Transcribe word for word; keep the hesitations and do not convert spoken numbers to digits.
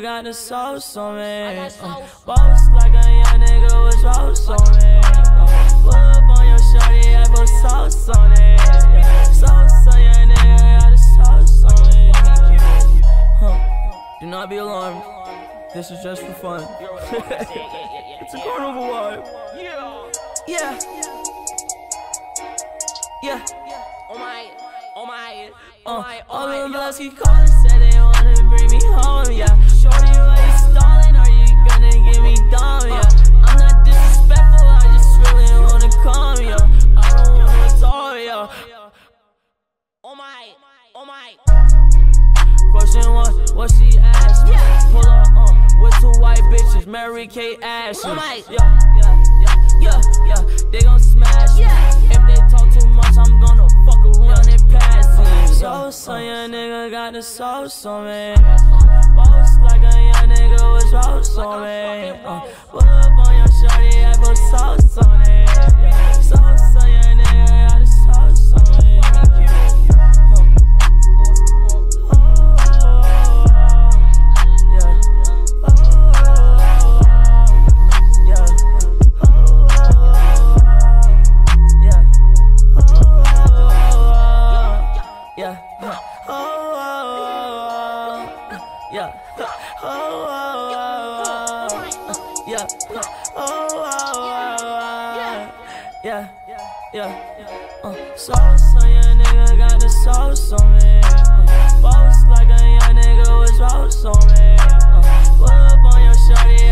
Got the sauce on me. Boss like a young nigga with sauce on me. Pull up on your shorty, I put sauce on it. Yeah. Sauce on your nigga, got the sauce on me. Huh. Do not be alarmed. This is just for fun. It's a carnival vibe. Yeah. Yeah. Oh my. Oh my. Oh my. All the Blasky callers said they wanna bring me home. Yeah. Shorty, why you stallin'? Are you gonna get me down, yeah? I'm not disrespectful, I just really wanna come, yo. I don't wanna talk, yo. Oh my, oh my. Question one, what she asked me? Pull her on with two white bitches, Mary Kay Ashes. Oh my, yeah, yeah, yeah, yeah, yeah. They gon' smash me. If they talk too much, I'm gonna fuck around and pass it. Sauce on your nigga, got the sauce on me. Boss like a young nigga with sauce on me. Uh, pull up on your shorty, I put sauce on it. Yeah. Sauce on your nigga, got the sauce on it. Yeah. Oh, oh, oh, oh. Yeah. Oh, oh, oh. Yeah. Yeah. Uh, sauce on your nigga, got the sauce on me. Uh, boss like a young nigga with sauce on me. Uh, pull up on your shorty.